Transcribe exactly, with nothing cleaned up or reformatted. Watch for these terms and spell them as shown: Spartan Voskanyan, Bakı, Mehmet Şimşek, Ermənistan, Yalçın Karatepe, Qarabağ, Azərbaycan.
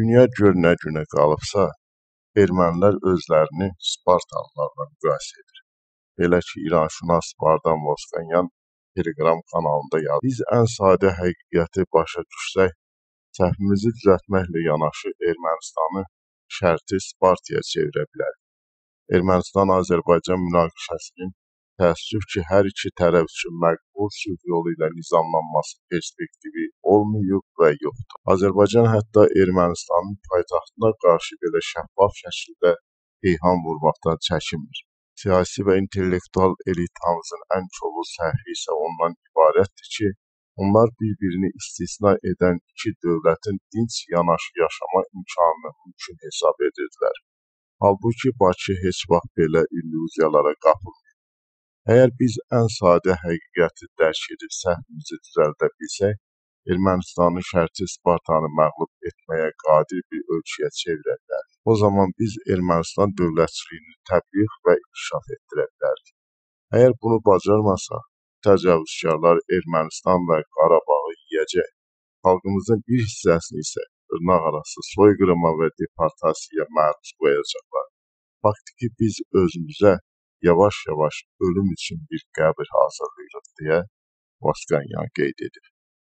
Dünya görünə-günə qalıbsa, ermənilər özlərini Spartalılarla müqayisə edir. Belə ki, İranşünas Spartan Voskanyan Telegram kanalında yazır. Biz ən sadə həqiqəti başa düşsək, səhvimizi düzəltməklə yanaşı Ermənistanı şərti Spartaya çevirə bilərik. Ermənistan-Azərbaycan münaqişəsinin təəssüf ki, hər iki tərəf üçün məqbul sülh yolu ilə nizamlanması perspektivi olmayıb və yoxdur. Azərbaycan hətta Ermənistanın paytaxtına qarşı belə şəffaf şəkildə eyham vurmaqdan çəkinmir. Siyasi və intellektual elitamızın ən çoxu səhvi isə ondan ibarətdir ki, onlar bir-birini istisna edən iki dövlətin dinc yanaşı yaşama imkanını mümkün hesab edirdilər. Halbuki Bakı heç vaxt belə illüziyalara qapılmır. Əgər biz ən sadə həqiqəti dərk edib səhvimizi düzəldə bilsək, Ermənistanın şərti Spartanı məğlub etməyə qadir bir ölkəyə çevirə bilərik. O zaman biz Ermənistan dövlətçiliyini təbliğ və inkişaf etdirə bilərik. Əgər bunu bacarmasaq, təcavüzkarlar Ermənistan və Qarabağı yiyəcək, xalqımızın bir hissəsini isə dırnaq arası soyqırıma və deportasiyaya məruz qoyacaqlar. Baktı ki, biz özümüzə yavaş yavaş ölüm için bir qəbir hazırlayırıq deyə Voskanyan qeyd edir.